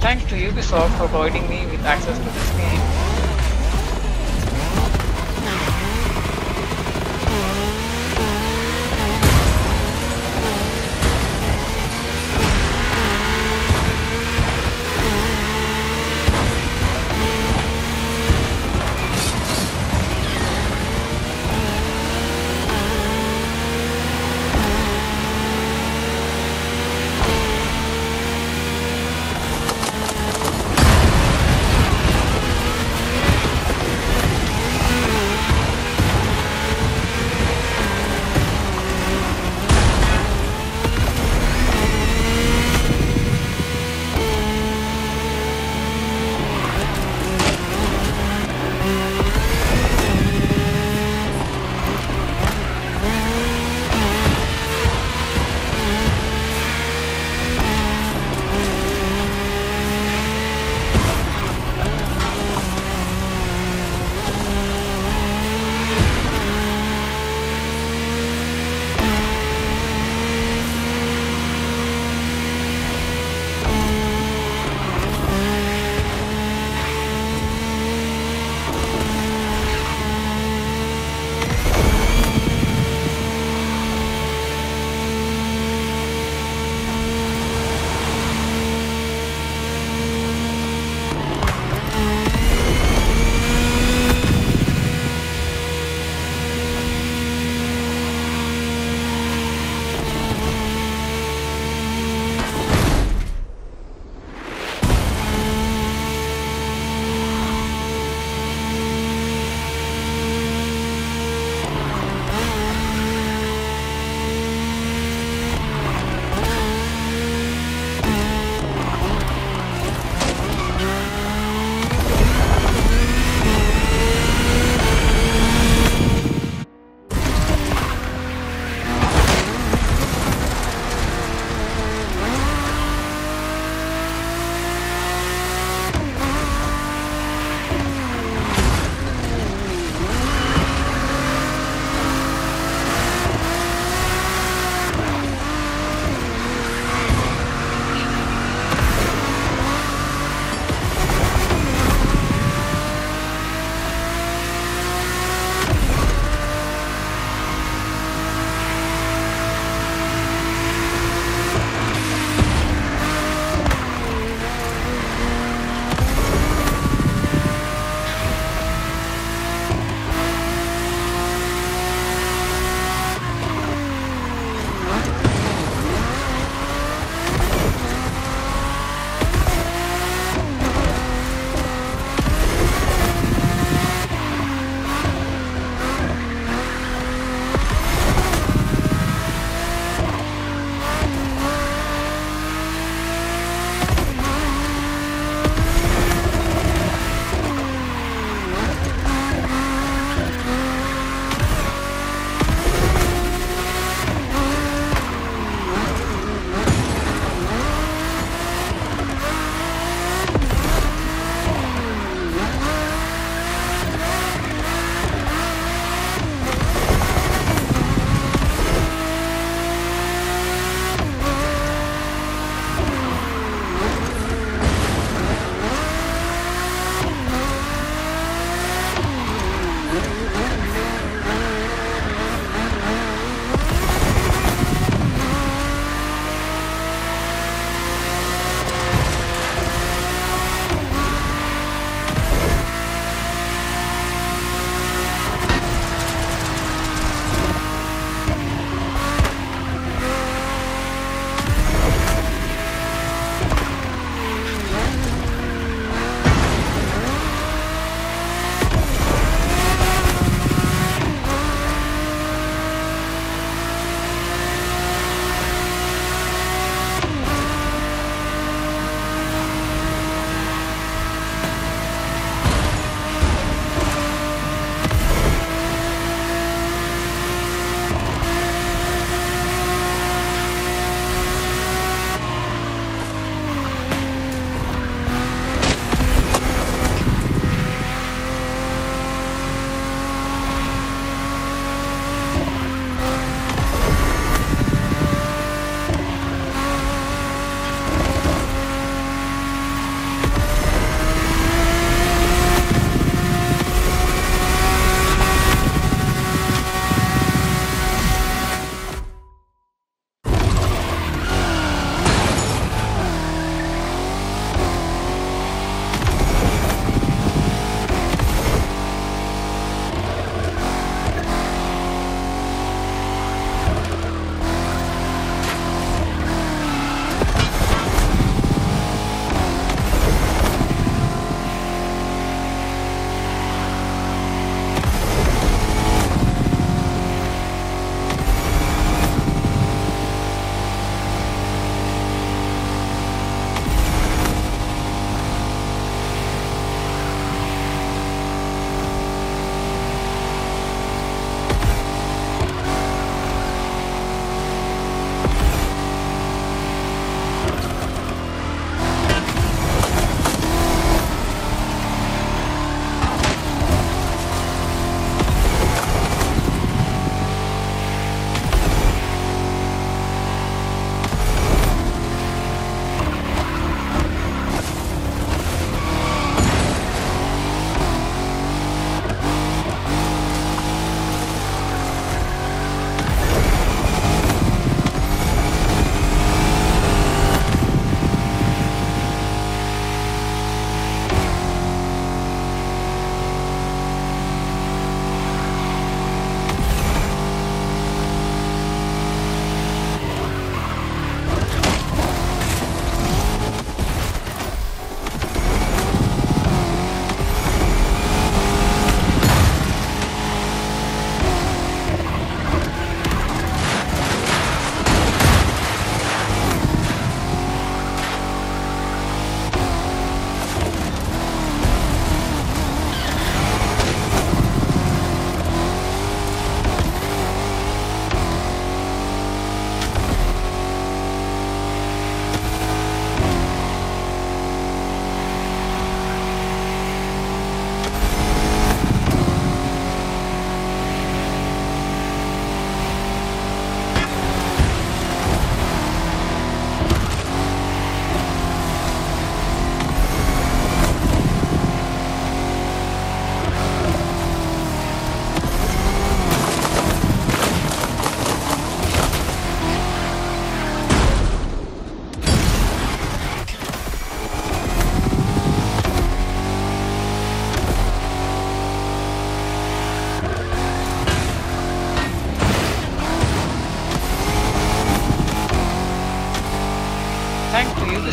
Thanks to Ubisoft for providing me with access to this game.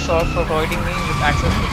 Ubisoft for providing me with access to